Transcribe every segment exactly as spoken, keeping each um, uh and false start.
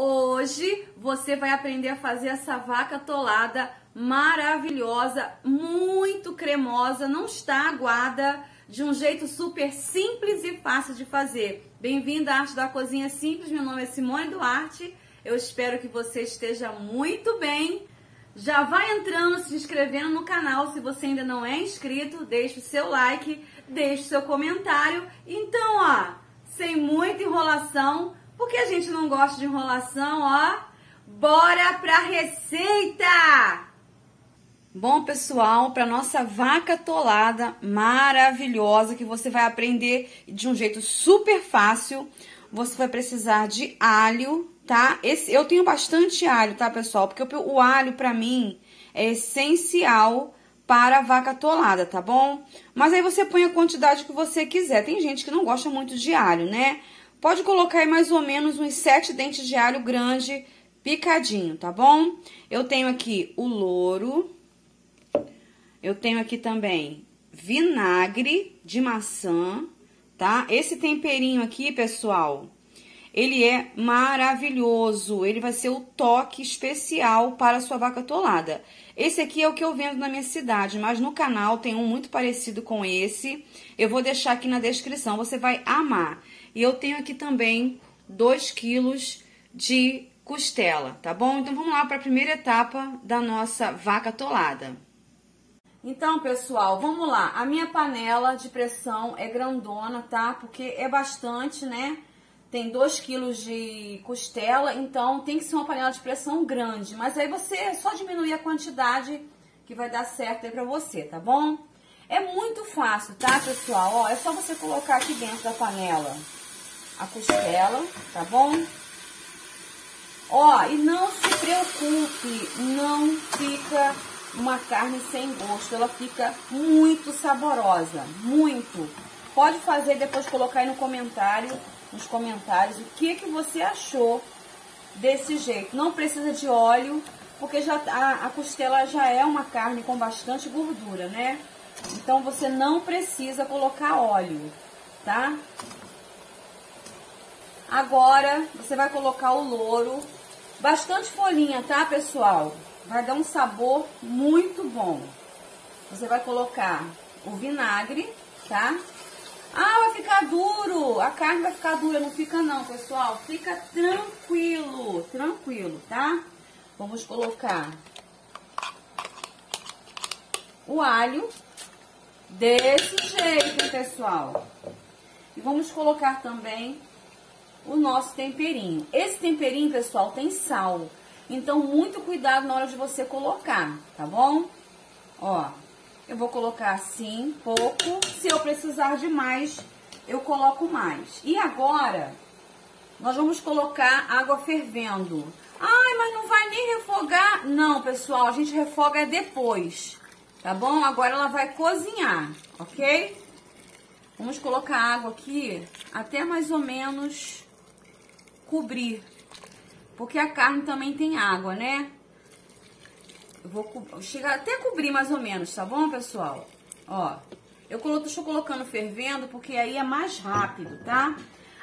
Hoje você vai aprender a fazer essa vaca atolada maravilhosa, muito cremosa, não está aguada, de um jeito super simples e fácil de fazer. Bem-vindo à Arte da Cozinha Simples, meu nome é Simone Duarte, eu espero que você esteja muito bem. Já vai entrando, se inscrevendo no canal, se você ainda não é inscrito, deixe o seu like, deixe o seu comentário. Então, ó, sem muita enrolação, porque a gente não gosta de enrolação, ó, bora pra receita! Bom, pessoal, para nossa vaca atolada maravilhosa, que você vai aprender de um jeito super fácil, você vai precisar de alho, tá? Esse, eu tenho bastante alho, tá, pessoal? Porque eu, o alho, pra mim, é essencial para a vaca atolada, tá bom? Mas aí você põe a quantidade que você quiser. Tem gente que não gosta muito de alho, né? Pode colocar aí mais ou menos uns sete dentes de alho grande picadinho, tá bom? Eu tenho aqui o louro. Eu tenho aqui também vinagre de maçã, tá? Esse temperinho aqui, pessoal, ele é maravilhoso. Ele vai ser o toque especial para a sua vaca atolada. Esse aqui é o que eu vendo na minha cidade, mas no canal tem um muito parecido com esse. Eu vou deixar aqui na descrição, você vai amar. E eu tenho aqui também dois quilos de costela, tá bom? Então, vamos lá para a primeira etapa da nossa vaca atolada. Então, pessoal, vamos lá. A minha panela de pressão é grandona, tá? Porque é bastante, né? Tem dois quilos de costela, então tem que ser uma panela de pressão grande. Mas aí você só diminui a quantidade que vai dar certo aí pra você, tá bom? É muito fácil, tá, pessoal? Ó, é só você colocar aqui dentro da panela a costela, tá bom? Ó, e não se preocupe, não fica uma carne sem gosto, ela fica muito saborosa, muito. Pode fazer depois, colocar aí no comentário, nos comentários, o que que você achou desse jeito. Não precisa de óleo, porque já a, a costela já é uma carne com bastante gordura, né? Então você não precisa colocar óleo, tá? Agora você vai colocar o louro, bastante folhinha, tá, pessoal? Vai dar um sabor muito bom. Você vai colocar o vinagre, tá? Ah, vai ficar duro. A carne vai ficar dura. Não fica não, pessoal. Fica tranquilo, tranquilo, tá? Vamos colocar o alho desse jeito, hein, pessoal. E vamos colocar também o nosso temperinho. Esse temperinho, pessoal, tem sal. Então, muito cuidado na hora de você colocar, tá bom? Ó, eu vou colocar assim, pouco. Se eu precisar de mais, eu coloco mais. E agora, nós vamos colocar água fervendo. Ai, mas não vai nem refogar. Não, pessoal, a gente refoga depois, tá bom? Agora ela vai cozinhar, ok? Vamos colocar água aqui até mais ou menos cobrir. Porque a carne também tem água, né? Eu vou chegar até cobrir mais ou menos, tá bom, pessoal? Ó, eu colo, estou colocando fervendo porque aí é mais rápido, tá?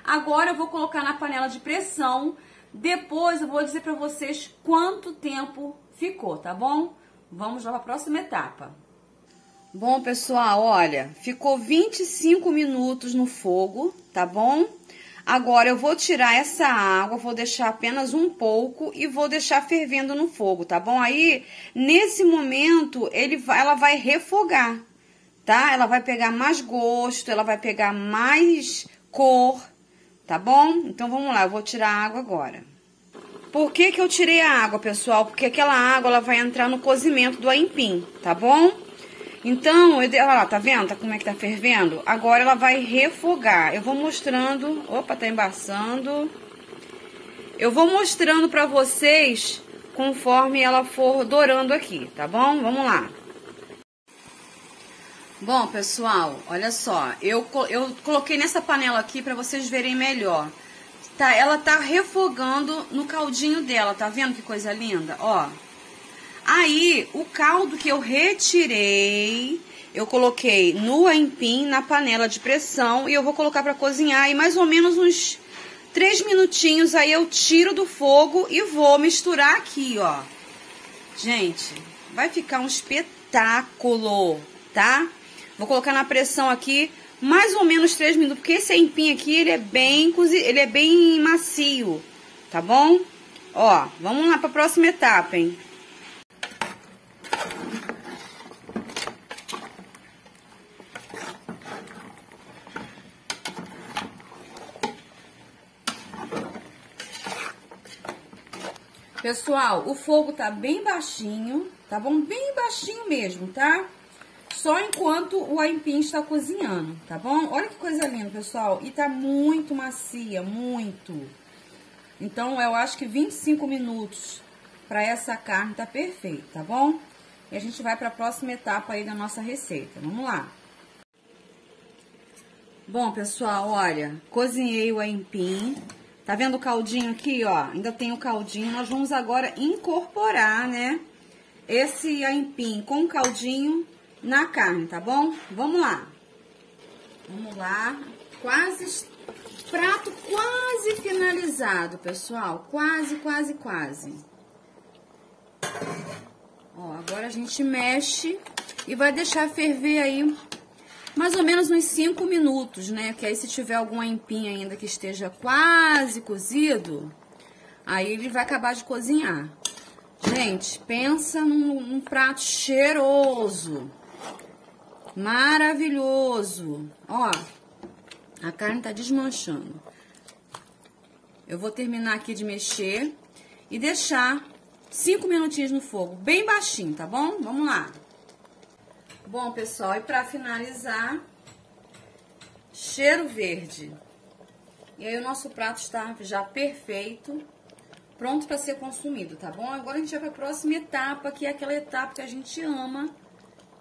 Agora eu vou colocar na panela de pressão. Depois eu vou dizer pra vocês quanto tempo ficou, tá bom? Vamos lá pra próxima etapa. Bom, pessoal, olha, ficou vinte e cinco minutos no fogo, tá bom? Agora, eu vou tirar essa água, vou deixar apenas um pouco e vou deixar fervendo no fogo, tá bom? Aí, nesse momento, ele vai, ela vai refogar, tá? Ela vai pegar mais gosto, ela vai pegar mais cor, tá bom? Então, vamos lá, eu vou tirar a água agora. Por que que eu tirei a água, pessoal? Porque aquela água, ela vai entrar no cozimento do aipim, tá bom? Então, eu, olha lá, tá vendo? Tá, como é que tá fervendo? Agora ela vai refogar. Eu vou mostrando... Opa, tá embaçando. Eu vou mostrando pra vocês conforme ela for dourando aqui, tá bom? Vamos lá. Bom, pessoal, olha só. Eu, eu coloquei nessa panela aqui pra vocês verem melhor. Tá, ela tá refogando no caldinho dela, tá vendo que coisa linda? Ó. Aí, o caldo que eu retirei, eu coloquei no aipim, na panela de pressão, e eu vou colocar pra cozinhar aí mais ou menos uns Três minutinhos, aí eu tiro do fogo e vou misturar aqui, ó. Gente, vai ficar um espetáculo, tá? Vou colocar na pressão aqui mais ou menos três minutos, porque esse aipim aqui, ele é bem cozido, ele é bem macio, tá bom? Ó, vamos lá pra próxima etapa, hein? Pessoal, o fogo tá bem baixinho, tá bom? Bem baixinho mesmo, tá? Só enquanto o aipim está cozinhando, tá bom? Olha que coisa linda, pessoal. E tá muito macia, muito. Então, eu acho que vinte e cinco minutos pra essa carne tá perfeito, tá bom? E a gente vai pra próxima etapa aí da nossa receita. Vamos lá. Bom, pessoal, olha, cozinhei o aipim. Tá vendo o caldinho aqui, ó? Ainda tem o caldinho. Nós vamos agora incorporar, né, esse aipim com o caldinho na carne, tá bom? Vamos lá. Vamos lá. Quase, prato quase finalizado, pessoal. Quase, quase, quase. Ó, agora a gente mexe e vai deixar ferver aí mais ou menos uns cinco minutos, né? Que aí se tiver algum aipim ainda que esteja quase cozido, aí ele vai acabar de cozinhar. Gente, pensa num, num prato cheiroso, maravilhoso. Ó, a carne tá desmanchando. Eu vou terminar aqui de mexer e deixar cinco minutinhos no fogo, bem baixinho, tá bom? Vamos lá. Bom, pessoal, e pra finalizar, cheiro verde. E aí o nosso prato está já perfeito, pronto pra ser consumido, tá bom? Agora a gente vai pra próxima etapa, que é aquela etapa que a gente ama,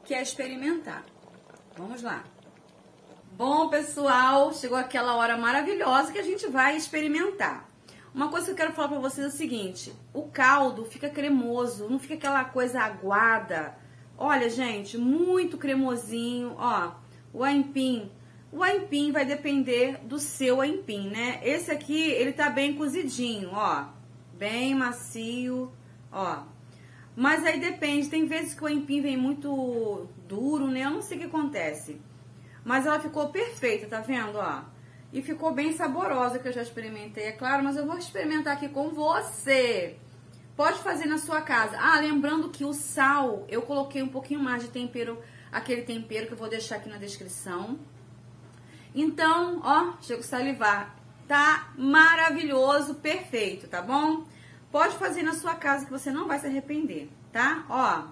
que é experimentar. Vamos lá. Bom, pessoal, chegou aquela hora maravilhosa que a gente vai experimentar. Uma coisa que eu quero falar pra vocês é o seguinte, o caldo fica cremoso, não fica aquela coisa aguada. Olha, gente, muito cremosinho, ó, o aipim, o aipim vai depender do seu aipim, né? Esse aqui, ele tá bem cozidinho, ó, bem macio, ó, mas aí depende, tem vezes que o aipim vem muito duro, né? Eu não sei o que acontece, mas ela ficou perfeita, tá vendo, ó? E ficou bem saborosa, que eu já experimentei, é claro, mas eu vou experimentar aqui com você. Pode fazer na sua casa. Ah, lembrando que o sal, eu coloquei um pouquinho mais de tempero, aquele tempero que eu vou deixar aqui na descrição. Então, ó, chego a salivar. Tá maravilhoso, perfeito, tá bom? Pode fazer na sua casa que você não vai se arrepender, tá? Ó.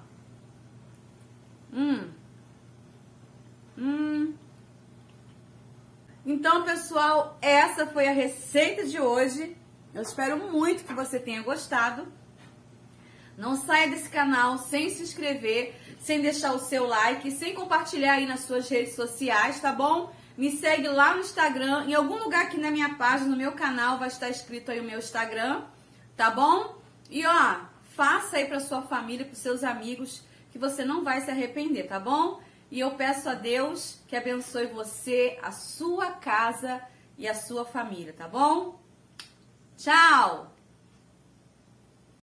Hum. Hum. Então, pessoal, essa foi a receita de hoje. Eu espero muito que você tenha gostado. Não saia desse canal sem se inscrever, sem deixar o seu like, sem compartilhar aí nas suas redes sociais, tá bom? Me segue lá no Instagram, em algum lugar aqui na minha página, no meu canal, vai estar escrito aí o meu Instagram, tá bom? E ó, faça aí pra sua família, pros seus amigos, que você não vai se arrepender, tá bom? E eu peço a Deus que abençoe você, a sua casa e a sua família, tá bom? Tchau!